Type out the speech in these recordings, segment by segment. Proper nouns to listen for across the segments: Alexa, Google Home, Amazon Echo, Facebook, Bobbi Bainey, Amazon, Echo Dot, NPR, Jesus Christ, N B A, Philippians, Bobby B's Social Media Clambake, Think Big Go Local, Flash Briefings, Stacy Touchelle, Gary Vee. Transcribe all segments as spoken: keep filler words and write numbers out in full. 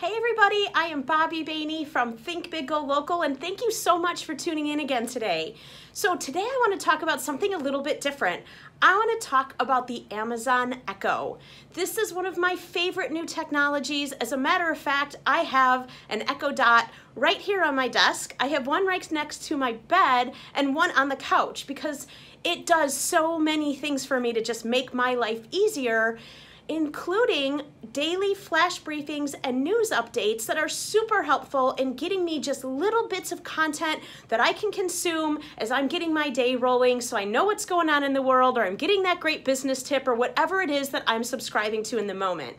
Hey everybody, I am Bobbi Bainey from Think Big Go Local, and thank you so much for tuning in again today. So today I want to talk about something a little bit different. I want to talk about the Amazon Echo. This is one of my favorite new technologies. As a matter of fact, I have an Echo Dot right here on my desk. I have one right next to my bed and one on the couch because it does so many things for me to just make my life easier, including daily flash briefings and news updates that are super helpful in getting me just little bits of content that I can consume as I'm getting my day rolling, so I know what's going on in the world, or I'm getting that great business tip, or whatever it is that I'm subscribing to in the moment.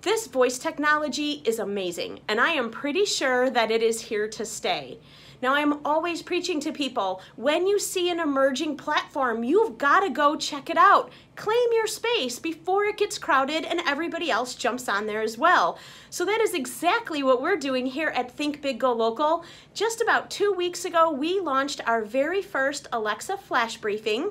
This voice technology is amazing, and I am pretty sure that it is here to stay. Now, I'm always preaching to people, when you see an emerging platform, you've got to go check it out. Claim your space before it gets crowded and everybody else jumps on there as well. So that is exactly what we're doing here at Think Big Go Local. Just about two weeks ago, we launched our very first Alexa flash briefing,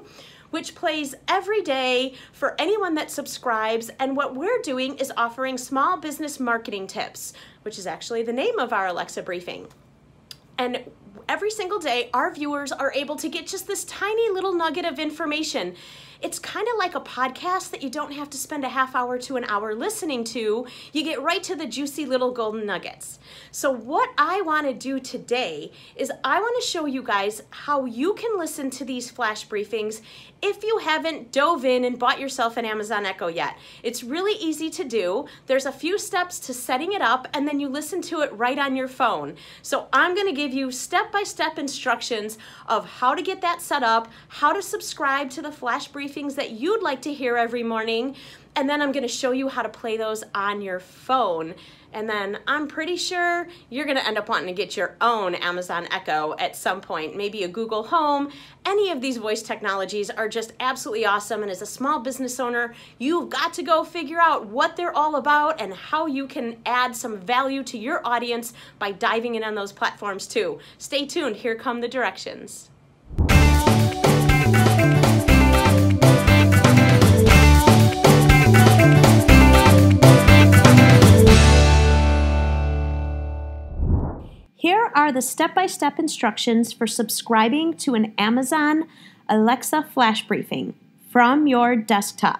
which plays every day for anyone that subscribes. And what we're doing is offering small business marketing tips, which is actually the name of our Alexa briefing. And every single day, our viewers are able to get just this tiny little nugget of information. It's kind of like a podcast that you don't have to spend a half hour to an hour listening to. You get right to the juicy little golden nuggets. So what I want to do today is I want to show you guys how you can listen to these flash briefings if you haven't dove in and bought yourself an Amazon Echo yet. It's really easy to do. There's a few steps to setting it up, and then you listen to it right on your phone. So I'm going to give you step-by-step instructions of how to get that set up, how to subscribe to the flash briefings Briefings that you'd like to hear every morning, and then I'm going to show you how to play those on your phone. And then I'm pretty sure you're going to end up wanting to get your own Amazon Echo at some point, maybe a Google Home. Any of these voice technologies are just absolutely awesome, and as a small business owner, you've got to go figure out what they're all about and how you can add some value to your audience by diving in on those platforms too. Stay tuned, here come the directions. Here are the step-by-step instructions for subscribing to an Amazon Alexa flash briefing from your desktop.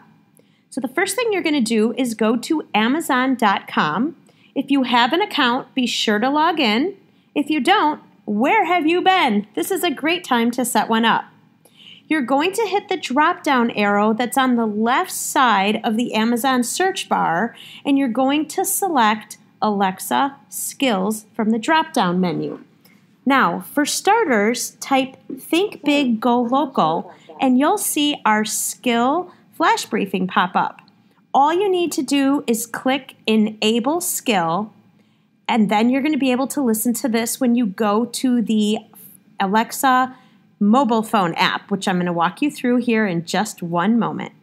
So the first thing you're going to do is go to Amazon dot com. If you have an account, be sure to log in. If you don't, where have you been? This is a great time to set one up. You're going to hit the drop-down arrow that's on the left side of the Amazon search bar, and you're going to select Alexa skills from the drop-down menu. Now, for starters, type Think Big Go Local and you'll see our skill flash briefing pop up. All you need to do is click Enable Skill, and then you're going to be able to listen to this when you go to the Alexa mobile phone app, which I'm going to walk you through here in just one moment.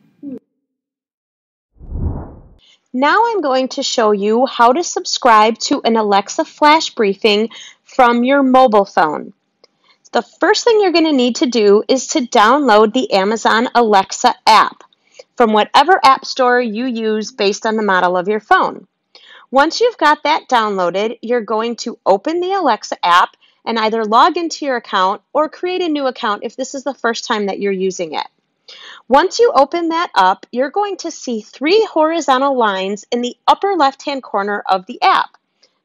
Now I'm going to show you how to subscribe to an Alexa flash briefing from your mobile phone. The first thing you're going to need to do is to download the Amazon Alexa app from whatever app store you use based on the model of your phone. Once you've got that downloaded, you're going to open the Alexa app and either log into your account or create a new account if this is the first time that you're using it. Once you open that up, you're going to see three horizontal lines in the upper left-hand corner of the app.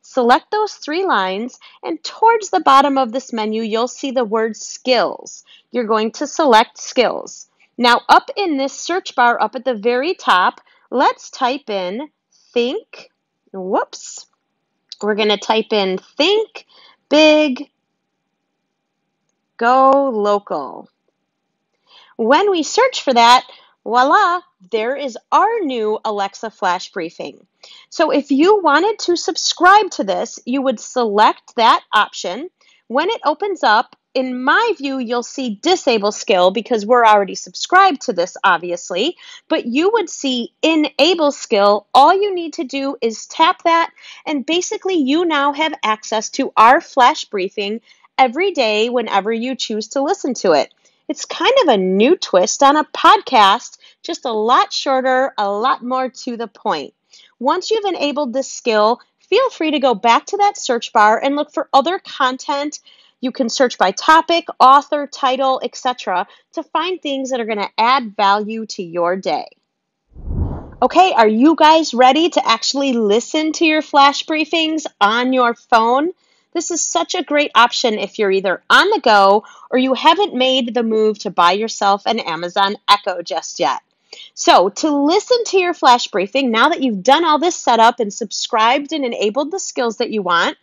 Select those three lines, and towards the bottom of this menu, you'll see the word Skills. You're going to select Skills. Now, up in this search bar up at the very top, let's type in Think, whoops, we're going to type in Think Big Go Local. When we search for that, voila, there is our new Alexa flash briefing. So if you wanted to subscribe to this, you would select that option. When it opens up, in my view, you'll see Disable Skill because we're already subscribed to this, obviously, but you would see Enable Skill. All you need to do is tap that, and basically you now have access to our flash briefing every day whenever you choose to listen to it. It's kind of a new twist on a podcast, just a lot shorter, a lot more to the point. Once you've enabled this skill, feel free to go back to that search bar and look for other content. You can search by topic, author, title, et cetera to find things that are going to add value to your day. Okay, are you guys ready to actually listen to your flash briefings on your phone? This is such a great option if you're either on the go or you haven't made the move to buy yourself an Amazon Echo just yet. So to listen to your flash briefing, now that you've done all this setup and subscribed and enabled the skills that you want,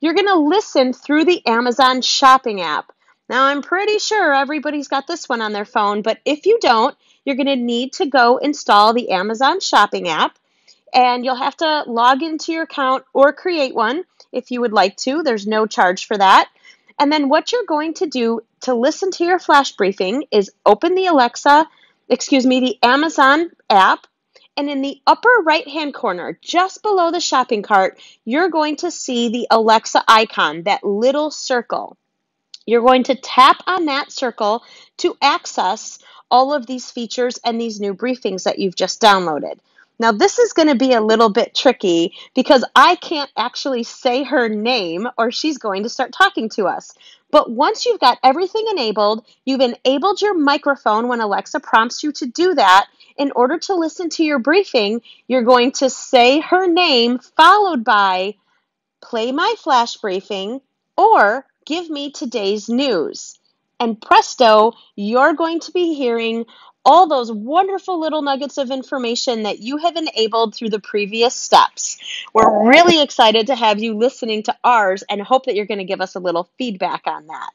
you're going to listen through the Amazon shopping app. Now, I'm pretty sure everybody's got this one on their phone, but if you don't, you're going to need to go install the Amazon shopping app, and you'll have to log into your account or create one if you would like to. There's no charge for that. And then what you're going to do to listen to your flash briefing is open the Alexa, excuse me, the Amazon app, and in the upper right-hand corner, just below the shopping cart, you're going to see the Alexa icon, that little circle. You're going to tap on that circle to access all of these features and these new briefings that you've just downloaded. Now, this is going to be a little bit tricky because I can't actually say her name or she's going to start talking to us. But once you've got everything enabled, you've enabled your microphone when Alexa prompts you to do that. In order to listen to your briefing, you're going to say her name followed by play my flash briefing or give me today's news. And presto, you're going to be hearing all those wonderful little nuggets of information that you have enabled through the previous steps. We're really excited to have you listening to ours and hope that you're going to give us a little feedback on that.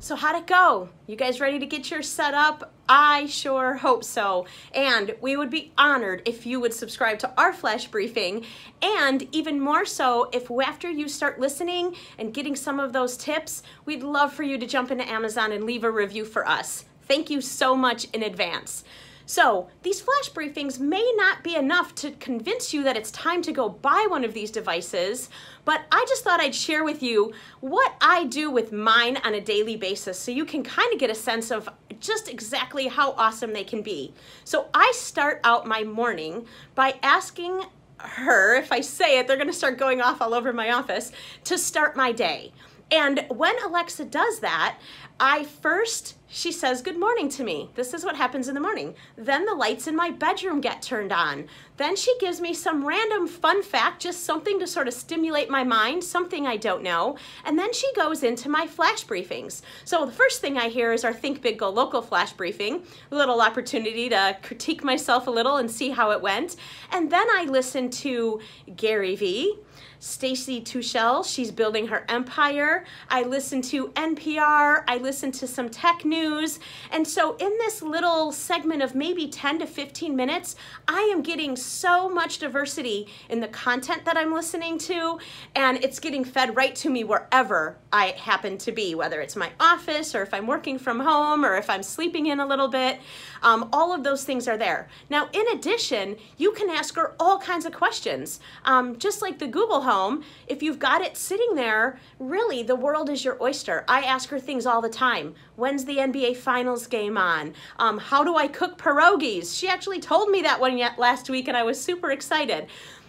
So how'd it go? You guys ready to get yours set up? I sure hope so. And we would be honored if you would subscribe to our flash briefing, and even more so if after you start listening and getting some of those tips, we'd love for you to jump into Amazon and leave a review for us. Thank you so much in advance. So these flash briefings may not be enough to convince you that it's time to go buy one of these devices, but I just thought I'd share with you what I do with mine on a daily basis so you can kind of get a sense of just exactly how awesome they can be. So I start out my morning by asking her, if I say it, they're gonna start going off all over my office, to start my day. And when Alexa does that, I first, she says good morning to me. This is what happens in the morning. Then the lights in my bedroom get turned on. Then she gives me some random fun fact, just something to sort of stimulate my mind, something I don't know. And then she goes into my flash briefings. So the first thing I hear is our Think Big Go Local flash briefing, a little opportunity to critique myself a little and see how it went. And then I listen to Gary Vee, Stacy Touchelle, she's building her empire. I listen to N P R, I listen to some tech news. And so in this little segment of maybe ten to fifteen minutes, I am getting so much diversity in the content that I'm listening to, and it's getting fed right to me wherever I happen to be, whether it's my office or if I'm working from home or if I'm sleeping in a little bit. Um, all of those things are there. Now, in addition, you can ask her all kinds of questions. Um, just like the Google Home, if you've got it sitting there, really the world is your oyster. I ask her things all the time. When's the N B A Finals game on? Um, how do I cook pierogies? She actually told me that one yet last week and I was super excited.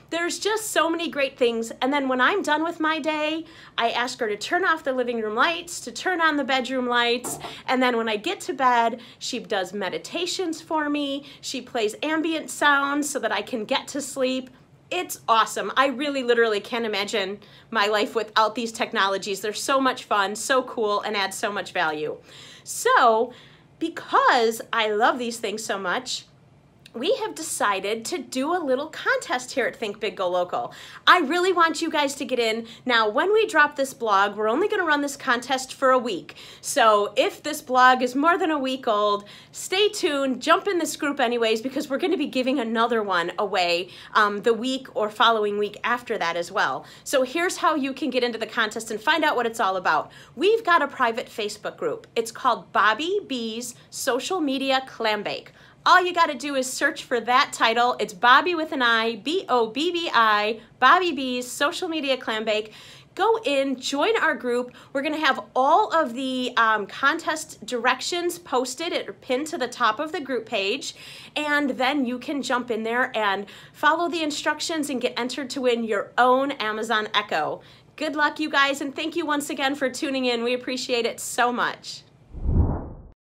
There's just so many great things. And then when I'm done with my day, I ask her to turn off the living room lights, to turn on the bedroom lights. And then when I get to bed, she does meditations for me. She plays ambient sounds so that I can get to sleep. It's awesome. I really literally can't imagine my life without these technologies. They're so much fun, so cool, and add so much value. So because I love these things so much, we have decided to do a little contest here at Think Big Go Local. I really want you guys to get in. Now, when we drop this blog, we're only going to run this contest for a week. So if this blog is more than a week old, stay tuned, jump in this group anyways, because we're going to be giving another one away um, the week or following week after that as well. So here's how you can get into the contest and find out what it's all about. We've got a private Facebook group. It's called Bobby B's Social Media Clambake. All you got to do is search for that title. It's Bobby with an I, B O B B I, Bobby B's Social Media Clambake. go in, join our group. We're gonna have all of the um, contest directions posted or pinned to the top of the group page, and then you can jump in there and follow the instructions and get entered to win your own Amazon Echo. Good luck, you guys, and thank you once again for tuning in. We appreciate it so much.